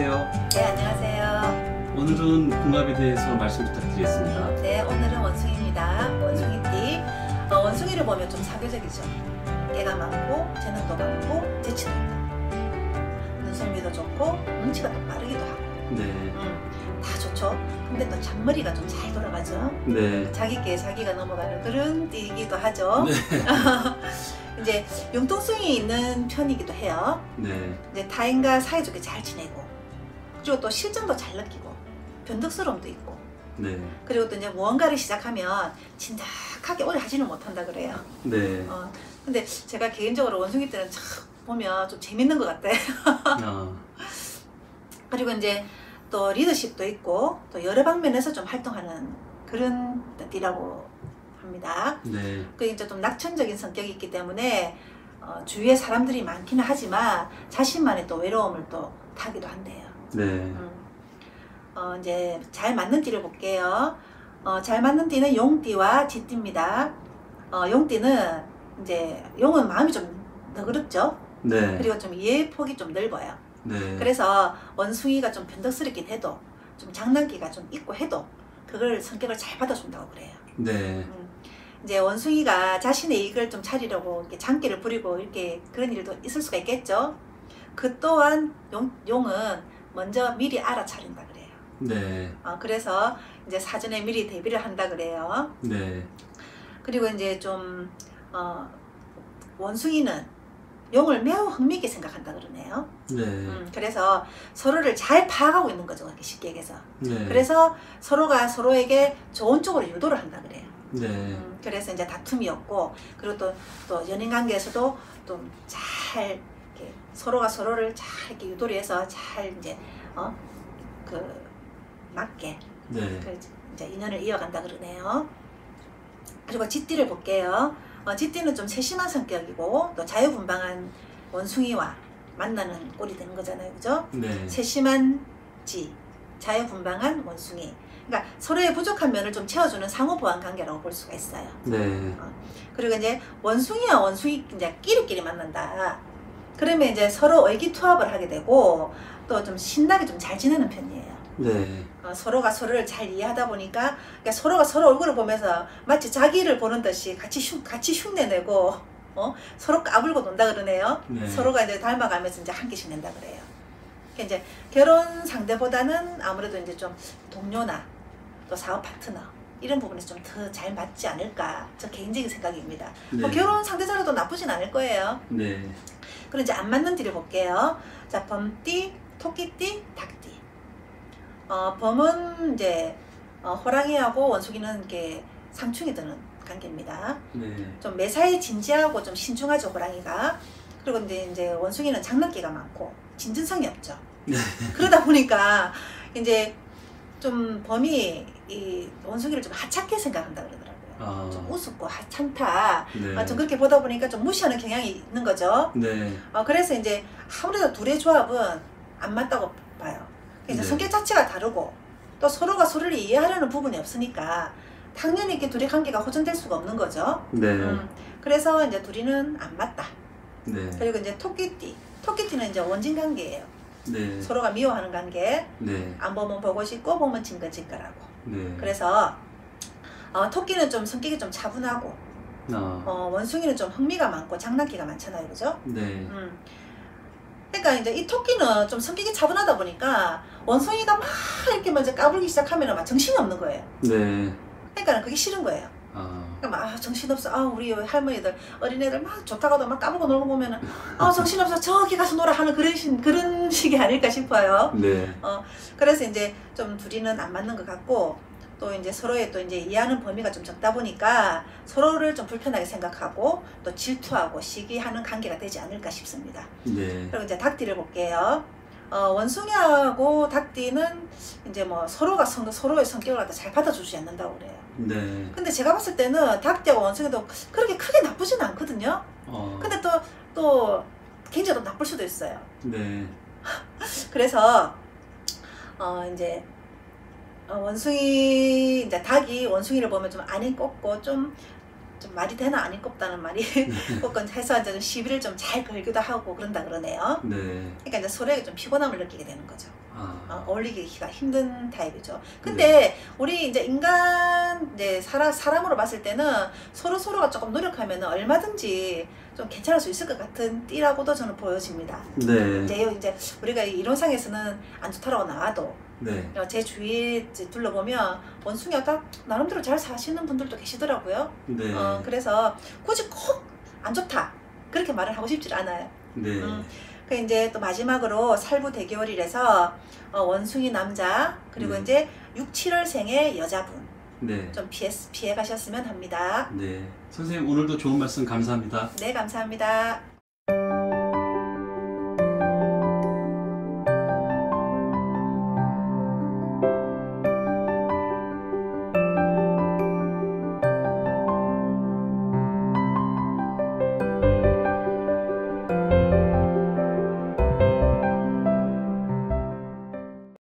안녕하세요. 네, 안녕하세요. 오늘은 궁합에 대해서 말씀 부탁드리겠습니다. 네, 오늘은 원숭이입니다. 원숭이띠. 원숭이를 보면 좀 사교적이죠. 깨가 많고 재능도 많고 재치도 있고 눈썰미도 좋고 눈치가 또 빠르기도 하고. 네. 다 좋죠. 근데 또 잔머리가 좀 잘 돌아가죠. 네. 자기께 자기가 넘어가는 그런 띠이기도 하죠. 네. 이제 융통성이 있는 편이기도 해요. 네. 이제 타인과 사이좋게 잘 지내고, 그리고 또 실정도 잘 느끼고, 변덕스러움도 있고. 네. 그리고 또 이제 무언가를 시작하면 진득하게 오래 하지는 못한다 그래요. 네. 근데 제가 개인적으로 원숭이들은 참 보면 좀 재밌는 것 같아요. 그리고 이제 또 리더십도 있고 또 여러 방면에서 좀 활동하는 그런 띠라고 합니다. 네. 그 이제 좀 낙천적인 성격이 있기 때문에 주위에 사람들이 많기는 하지만 자신만의 또 외로움을 또 타기도 한대요. 네. 이제 잘 맞는 띠를 볼게요. 잘 맞는 띠는 용띠와 쥐띠입니다. 용띠는 이제 용은 마음이 좀 너그럽죠. 네. 그리고 좀 이해폭이 좀 넓어요. 네. 그래서 원숭이가 좀 변덕스럽긴 해도 좀 장난기가 좀 있고 해도 그걸 성격을 잘 받아준다고 그래요. 네. 이제 원숭이가 자신의 이익을 좀 차리려고 이렇게 장기를 부리고 이렇게 그런 일도 있을 수가 있겠죠. 그 또한 용은 먼저 미리 알아차린다 그래요. 네. 그래서 이제 사전에 미리 대비를 한다 그래요. 네. 그리고 이제 좀 원숭이는 용을 매우 흥미있게 생각한다 그러네요. 네. 그래서 서로를 잘 파악하고 있는 거죠, 쉽게 얘기해서. 네. 그래서 서로가 서로에게 좋은 쪽으로 유도를 한다 그래요. 네. 그래서 이제 다툼이 없고, 그리고 또 연인관계에서도 좀 잘 서로가 서로를 잘 이렇게 유도를 해서 잘 이제 맞게 네. 그 이제 인연을 이어간다 그러네요. 그리고 쥐띠를 볼게요. 쥐띠는 좀 세심한 성격이고 또 자유분방한 원숭이와 만나는 꼴이 되는 거잖아요, 그죠? 네. 세심한 쥐, 자유분방한 원숭이. 그러니까 서로의 부족한 면을 좀 채워주는 상호보완 관계라고 볼 수가 있어요. 네. 그리고 이제 원숭이와 원숭이 이제 끼리끼리 만난다. 그러면 이제 서로 의기투합을 하게 되고 또 좀 신나게 좀 잘 지내는 편이에요. 네. 서로가 서로를 잘 이해하다 보니까 그러니까 서로가 서로 얼굴을 보면서 마치 자기를 보는 듯이 같이 흉내내고 서로 까불고 논다 그러네요. 네. 서로가 이제 닮아가면서 이제 한 끼씩 낸다 그래요. 그러니까 이제 결혼 상대보다는 아무래도 이제 좀 동료나 또 사업 파트너 이런 부분에서 좀 더 잘 맞지 않을까, 저 개인적인 생각입니다. 네. 결혼 상대자로도 나쁘진 않을 거예요. 네. 그럼 이제 안 맞는 띠를 볼게요. 자, 범띠, 토끼띠, 닭띠. 범은 이제 호랑이하고 원숭이는 이렇게 상충이 드는 관계입니다. 네. 좀 매사에 진지하고 좀 신중하죠, 호랑이가. 그리고 이제 원숭이는 장난기가 많고 진진성이 없죠. 네. 그러다 보니까 이제 좀 범이 이 원숭이를 좀 하찮게 생각한다 그러더라고요. 좀 우습고 하찮다. 네. 좀 그렇게 보다 보니까 좀 무시하는 경향이 있는 거죠. 네. 그래서 이제 아무래도 둘의 조합은 안 맞다고 봐요. 이제 네. 성격 자체가 다르고 또 서로가 서로를 이해하려는 부분이 없으니까 당연히 이렇게 둘의 관계가 호전될 수가 없는 거죠. 네. 그래서 이제 둘이는 안 맞다. 네. 그리고 이제 토끼띠는 이제 원진 관계예요. 네. 서로가 미워하는 관계. 네. 안 보면 보고 싶고 보면 징글징글하고. 네. 그래서 토끼는 좀 성격이 좀 차분하고 원숭이는 좀 흥미가 많고 장난기가 많잖아요, 그죠? 네. 그러니까 이제 이 토끼는 좀 성격이 차분하다 보니까 원숭이가 막 이렇게 먼저 까불기 시작하면 막 정신이 없는 거예요. 네. 그러니까 그게 싫은 거예요. 그러니까 막 정신없어. 우리 할머니들 어린애들 막 좋다가도 막 까불고 놀고 보면은 정신없어 저기 가서 놀아 하는 그런 식이 아닐까 싶어요. 네. 그래서 이제 좀 둘이는 안 맞는 것 같고 또 이제 서로의 또 이제 이해하는 범위가 좀 적다 보니까 서로를 좀 불편하게 생각하고 또 질투하고 시기하는 관계가 되지 않을까 싶습니다. 네. 그리고 이제 닭띠를 볼게요. 원숭이하고 닭띠는 이제 뭐 서로가 서로의 성격을 갖다 잘 받아주지 않는다고 그래요. 네. 근데 제가 봤을 때는 닭띠하고 원숭이도 그렇게 크게 나쁘진 않거든요. 근데 또 굉장히 나쁠 수도 있어요. 네. 그래서 이제 닭이 원숭이를 보면 좀 안이 꼽고 좀 말이 되나 안이 꼽다는 말이 꼽고 해서 이제 좀 시비를 좀 잘 걸기도 하고 그런다 그러네요. 네. 그러니까 이제 서로에게 좀 피곤함을 느끼게 되는 거죠. 어울리기가 힘든 타입이죠. 근데 우리 이제 인간 이제 사람으로 봤을 때는 서로가 조금 노력하면 얼마든지 좀 괜찮을 수 있을 것 같은 띠라고도 저는 보여집니다. 네. 이제 우리가 이론상에서는 안 좋다라고 나와도 네. 제 주위에 둘러보면 원숭이가 나름대로 잘 사시는 분들도 계시더라고요. 네. 그래서 굳이 꼭 안 좋다 그렇게 말을 하고 싶지 않아요. 네. 이제 또 마지막으로 살부 대개월이라서 원숭이 남자 그리고 이제 6, 7월 생의 여자분 네. 좀 피해 가셨으면 합니다. 네, 선생님 오늘도 좋은 말씀 감사합니다. 네, 감사합니다.